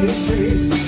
Holy Face.